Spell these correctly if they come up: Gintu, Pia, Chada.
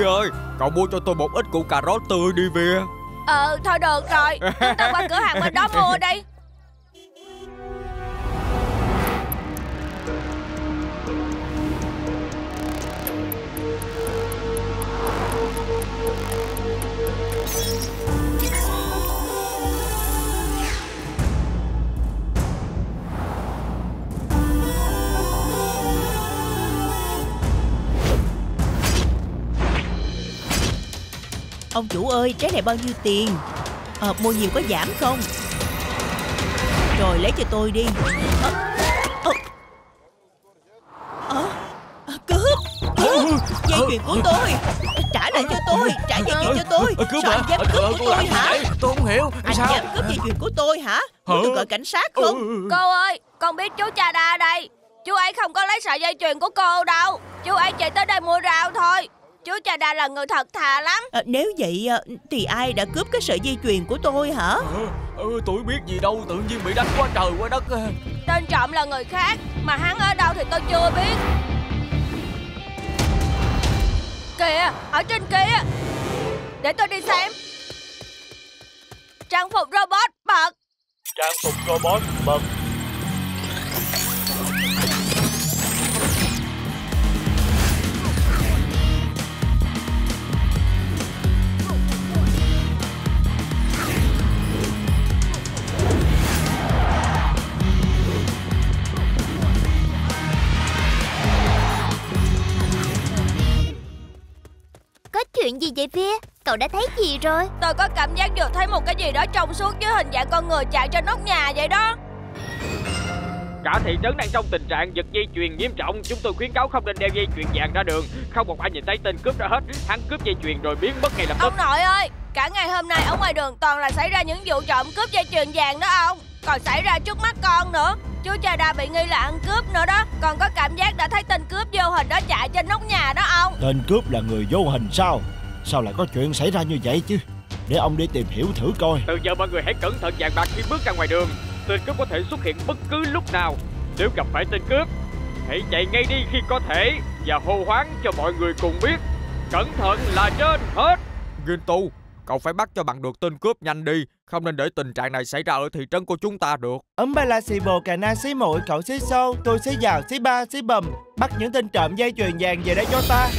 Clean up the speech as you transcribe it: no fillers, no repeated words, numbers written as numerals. Vi ơi, cậu mua cho tôi một ít củ cà rốt tươi đi Vi. Thôi được rồi, chúng ta qua cửa hàng bên đó mua đi. Ông chủ ơi, trái này bao nhiêu tiền? Mua nhiều có giảm không? Rồi lấy cho tôi đi. Cướp! Dây chuyền của tôi! Trả lại cho tôi! Trả dây chuyền cho tôi! Sao anh dám cướp của tôi hả? Tôi không hiểu. Anh dám cướp dây chuyền của tôi hả? Muốn tôi gọi cảnh sát không? Cô ơi, con biết chú Chada đây. Chú ấy không có lấy sợi dây chuyền của cô đâu. Chú ấy chỉ tới đây mua rau thôi. Chú Chada là người thật thà lắm. Nếu vậy thì ai đã cướp cái sợi dây chuyền của tôi hả? Tôi biết gì đâu, tự nhiên bị đánh quá trời quá đất. Tên trộm là người khác, mà hắn ở đâu thì tôi chưa biết. Kìa, ở trên kia. Để tôi đi xem. Trang phục robot bật. Trang phục robot bật. Chuyện gì vậy Pia? Cậu đã thấy gì rồi? Tôi có cảm giác vừa thấy một cái gì đó trong suốt với hình dạng con người chạy trên nóc nhà vậy đó. Cả thị trấn đang trong tình trạng giật dây chuyền nghiêm trọng. Chúng tôi khuyến cáo không nên đeo dây chuyền vàng ra đường. Không một ai nhìn thấy tên cướp đó hết. Hắn cướp dây chuyền rồi biến mất ngay lập tức. Ông nội ơi, cả ngày hôm nay ở ngoài đường toàn là xảy ra những vụ trộm cướp dây chuyền vàng đó ông. Còn xảy ra trước mắt con nữa. Chú Chada bị nghi là ăn cướp nữa đó. Còn có cảm giác đã thấy tên cướp vô hình đó chạy trên nóc nhà đó ông. Tên cướp là người vô hình sao? Sao lại có chuyện xảy ra như vậy chứ? Để ông đi tìm hiểu thử coi. Từ giờ mọi người hãy cẩn thận vàng bạc khi bước ra ngoài đường. Tên cướp có thể xuất hiện bất cứ lúc nào. Nếu gặp phải tên cướp, hãy chạy ngay đi khi có thể và hô hoán cho mọi người cùng biết. Cẩn thận là trên hết. Gintu, cậu phải bắt cho bằng được tên cướp nhanh đi. Không nên để tình trạng này xảy ra ở thị trấn của chúng ta được. Ấm ba la xì bồ cà na xí mũi cậu xí xô. Tôi xí giàu xí ba xí bầm. Bắt những tên trộm dây chuyền vàng về đây cho ta.